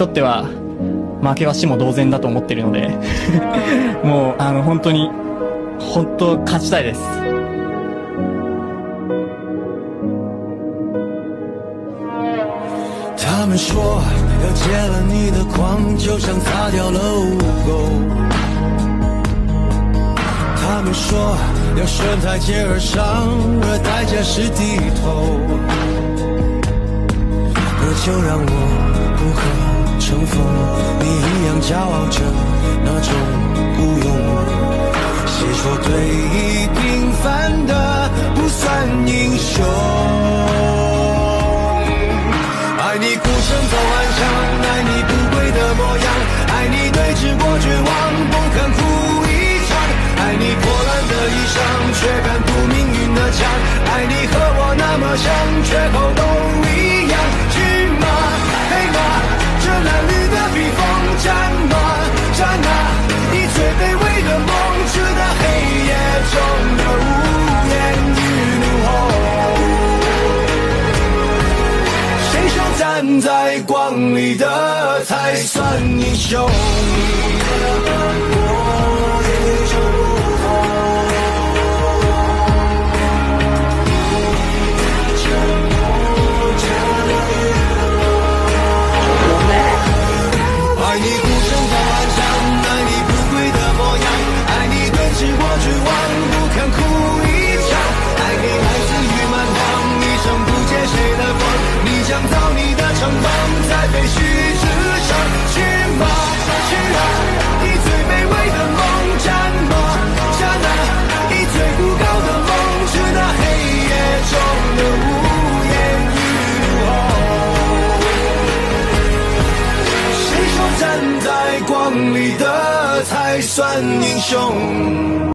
とっては負けは死も同然だと思ってるのでもう本当勝ちたいです。他们说要戒了你的狂，就像擦掉了污垢。他们说要顺台阶而上，而代价是低头。那就让我无可乘风，你一样骄傲着那种孤勇。谁说对弈平凡的不算英雄？爱你孤身走暗巷，爱你不跪的模样，爱你对峙过绝望，不肯哭一。 爱你破烂的衣裳，却敢堵命运的枪。爱你和我那么像，缺口都一样。骏马、黑马，这褴褛的披风，战马、战马，你最卑微的梦，直到黑夜中的无言与怒吼。谁说站在光里的才算英雄？ 站在光里的才算英雄。